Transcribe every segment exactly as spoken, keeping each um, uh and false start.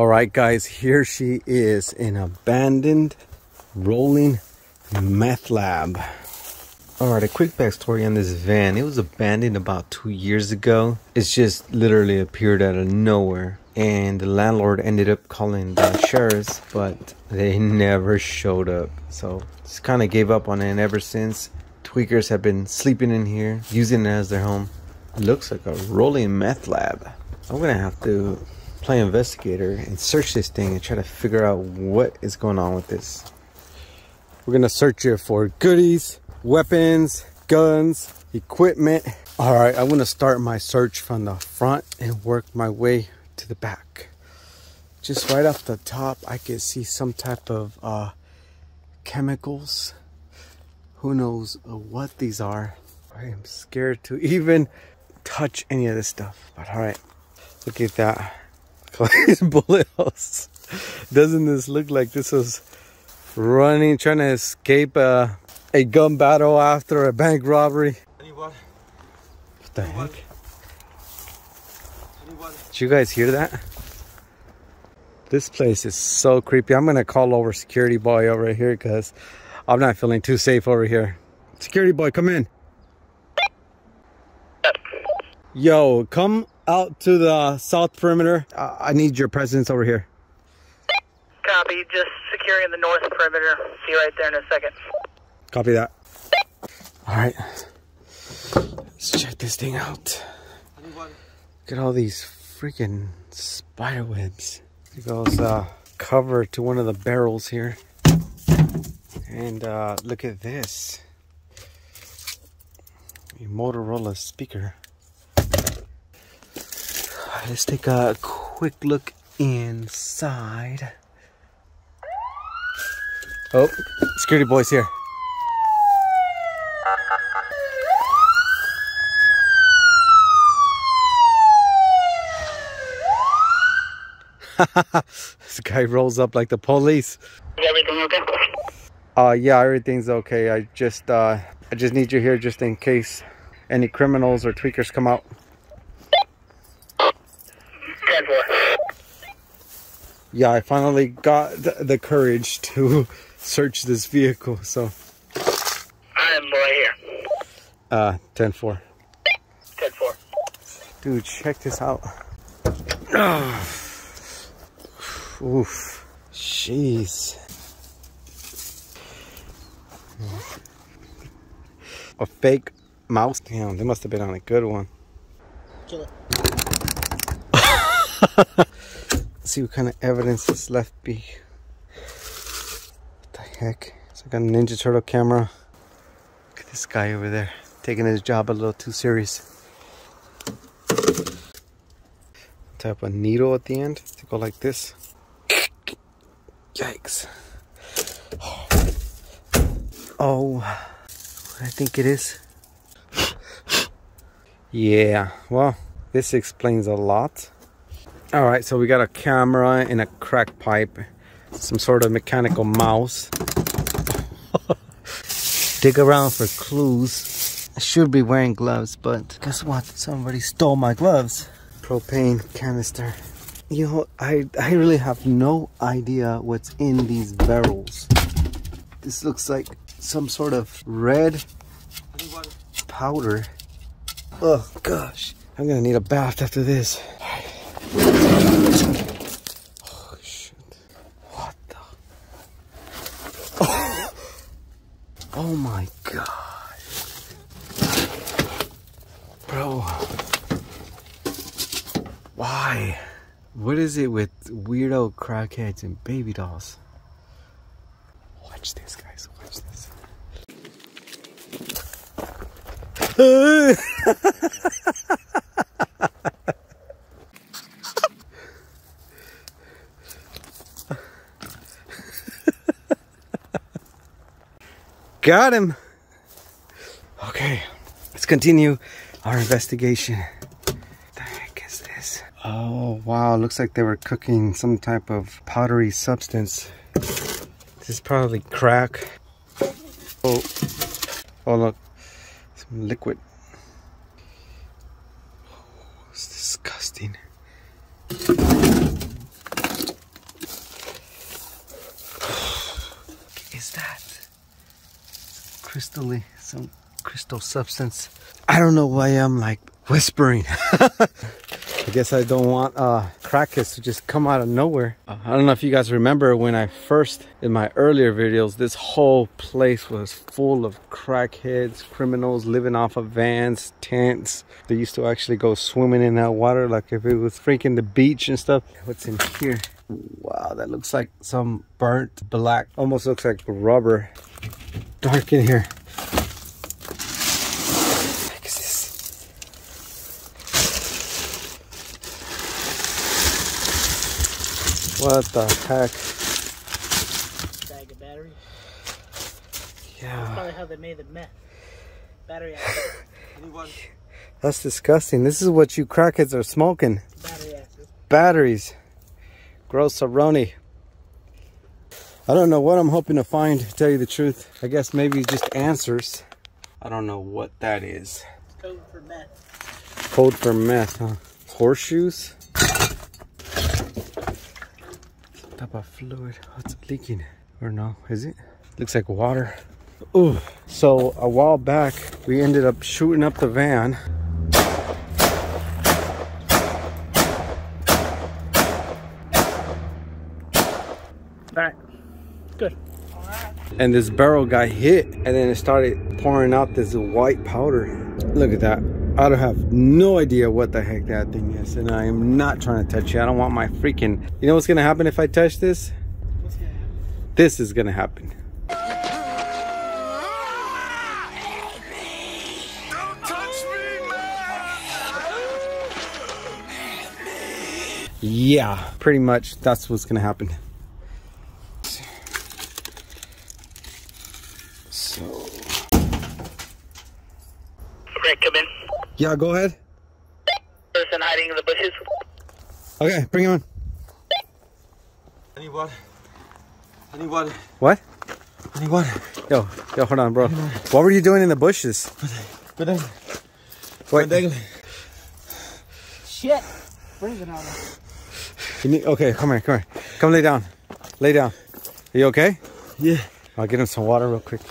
All right, guys, here she is, an abandoned rolling meth lab. All right, a quick backstory on this van. It was abandoned about two years ago. It's just literally appeared out of nowhere. And the landlord ended up calling the sheriffs, but they never showed up. So just kind of gave up on it. And ever since, tweakers have been sleeping in here, using it as their home. It looks like a rolling meth lab. I'm going to have to play investigator and search this thing and try to figure out what is going on with this. We're going to search here for goodies, weapons, guns, equipment. All right, I'm going to start my search from the front and work my way to the back. Just right off the top, I could see some type of uh, chemicals. Who knows what these are? I am scared to even touch any of this stuff. But all right, look at that. These bullet holes. Doesn't this look like this is running, trying to escape a, a gun battle after a bank robbery? Anyone? What the Anyone? heck? Did you guys hear that? This place is so creepy. I'm gonna call over security boy over here because I'm not feeling too safe over here. Security boy, come in. Yo, come out to the south perimeter. Uh, I need your presence over here. Copy, just securing the north perimeter. See you right there in a second. Copy that. All right, let's check this thing out. Look at all these freaking spider webs. There goes uh, cover to one of the barrels here. And uh, look at this. A Motorola speaker. Right, let's take a quick look inside. Oh, security boy's here. This guy rolls up like the police. Is everything okay? Uh, yeah, everything's okay. I just, uh, I just need you here just in case any criminals or tweakers come out. Yeah, I finally got th the courage to search this vehicle, so. I am right here. Uh, ten four. ten four. Dude, check this out. Oof, jeez. A fake mouse. Damn, they must have been on a good one. Kill it. See what kind of evidence is left be. What the heck? It's like a Ninja Turtle camera. Look at this guy over there, taking his job a little too serious. Type of needle at the end to go like this. Yikes. Oh, I think it is. Yeah, well, this explains a lot. All right, so we got a camera and a crack pipe, some sort of mechanical mouse. Dig around for clues. I should be wearing gloves, but guess what? Somebody stole my gloves. Propane canister. You know, I, I really have no idea what's in these barrels. This looks like some sort of red powder. Oh, gosh. I'm going to need a bath after this. Oh, shoot. What the? Oh, oh my God. Bro. Why? What is it with weirdo crackheads and baby dolls? Watch this, guys. Watch this. Got him. Okay, let's continue our investigation. Oh, wow, looks like they were cooking some type of powdery substance. This is probably crack. Oh, oh look, some liquid. Oh, it's disgusting. crystally, some crystal substance. I don't know why I'm like whispering. I guess I don't want uh, crackheads to just come out of nowhere. Uh, I don't know if you guys remember when I first, in my earlier videos, this whole place was full of crackheads, criminals living off of vans, tents. They used to actually go swimming in that water like if it was freaking the beach and stuff. What's in here? Wow, that looks like some burnt black. Almost looks like rubber. Dark in here. What the heck? Bag of batteries. Yeah. That's probably how they made the meth. Battery acid. Anyone? That's disgusting. This is what you crackheads are smoking. Battery acid. Batteries. Gross-a-roni. I don't know what I'm hoping to find, to tell you the truth. I guess maybe just answers. I don't know what that is. It's code for meth. Code for meth, huh? Horseshoes? Type of fluid. What's leaking? Or no, is it? Looks like water. Ooh. So a while back, we ended up shooting up the van. All right. Good. All right. And this barrel got hit, and then it started pouring out this white powder. Look at that. I don't have no idea what the heck that thing is, and I am not trying to touch it. I don't want my freaking... You know what's gonna happen if I touch this? What's gonna happen? This is gonna happen. Don't touch me, man! Yeah, pretty much that's what's gonna happen. So... Rick, come in. Yeah, go ahead. Person hiding in the bushes. Okay, bring him on. Anyone? Anyone? What? Anyone? Yo, yo, hold on, bro. Anyone? What were you doing in the bushes? Good day. Good day. Shit. Breathing on him. Okay, come here, come here. Come lay down. Lay down. Are you okay? Yeah. I'll get him some water real quick.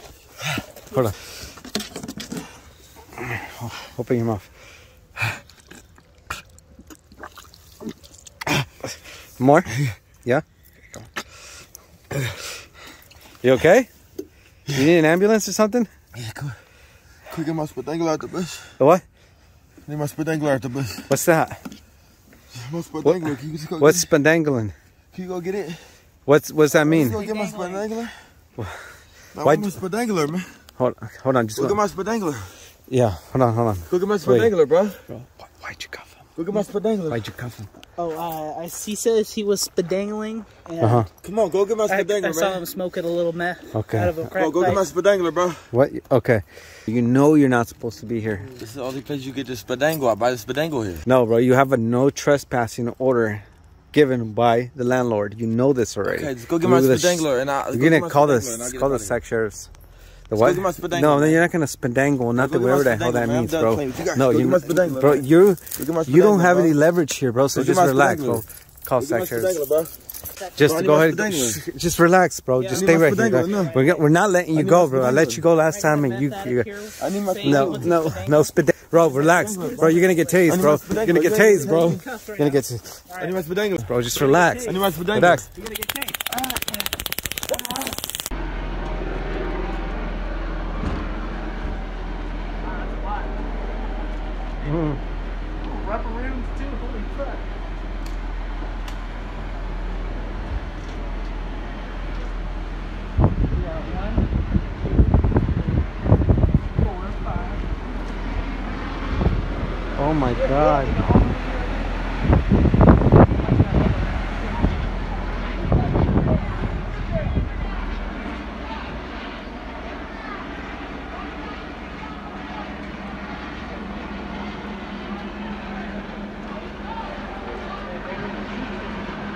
Hold on. Open your mouth. More? Yeah? Come on. You okay? Yeah. You need an ambulance or something? Yeah, come on. Can we get my split angle out the bush? The what? I need my split angle out the bush. What's that? My split angle. Can you just go what's spendangling? Can you go get it? What's, what's that mean? Go get my split angler. I want my split angler, man. Hold, hold on. Just look at my split angler. Yeah, hold on, hold on. Look at my spandangler, bro. bro. Why'd you cuff him? Look at my spandangler. Why'd you cuff him? Oh, uh, I, he says he was spandangling. Uh-huh. Come on, go get my spandangler, bro. I saw him smoking a little meth okay. out of a crack oh, go pipe. Get my spandangler, bro. What? Okay. You know you're not supposed to be here. This is the only place you get the spadangle. I buy the spadangle here. No, bro, you have a no trespassing order given by the landlord. You know this already. Okay, just go get my spandangler. And I'll, you're going to call this, call the sack sheriffs. The what? No, then you're not gonna spandangle, not the whatever the hell that means, bro. No, you, bro, you, you don't have any leverage here, bro. So just relax, bro. Call sections. Just go ahead, just relax, bro. Just stay right here. We're we're not letting you go, bro. I let you go last time, and you, no, no, no, bro, relax, bro. You're gonna get tased, bro. You're gonna get tased, bro. You're gonna get tased, bro. Just relax. Relax. Mm. Ooh, rubber rims too, holy crap. We got one, two, four, five. Oh my god.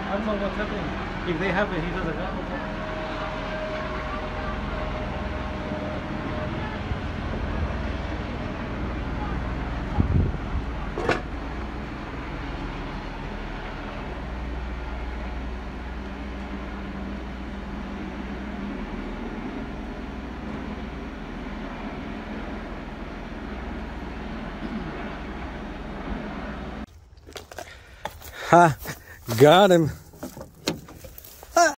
I don't know what's happening. If they have it, he doesn't have it. Ha! Got him!